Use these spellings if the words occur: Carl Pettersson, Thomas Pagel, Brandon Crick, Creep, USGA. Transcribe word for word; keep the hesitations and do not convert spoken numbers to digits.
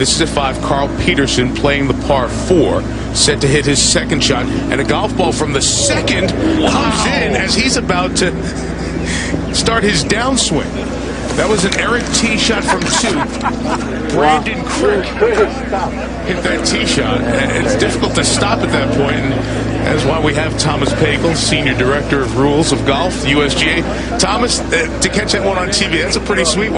This is at five, Carl Pettersson playing the par four, set to hit his second shot, and a golf ball from the second wow. comes in as he's about to start his downswing. That was an errant tee shot from two. Brandon Crick hit that tee shot, and it's difficult to stop at that point, and that's why we have Thomas Pagel, Senior Director of Rules of Golf, U S G A. Thomas, uh, to catch that one on T V, that's a pretty sweet one.